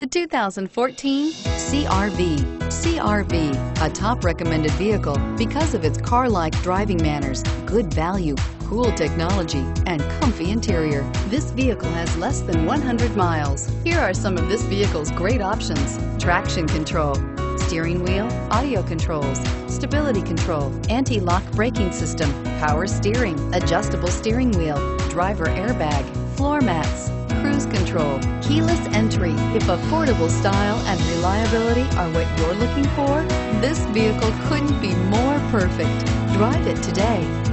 The 2014 CR-V. CR-V, a top recommended vehicle because of its car-like driving manners, good value, cool technology, and comfy interior. This vehicle has less than 100 miles. Here are some of this vehicle's great options: traction control, steering wheel audio controls, stability control, anti-lock braking system, power steering, adjustable steering wheel, driver airbag, floor mats, cruise control, keyless entry. If affordable style and reliability are what you're looking for, this vehicle couldn't be more perfect. Drive it today.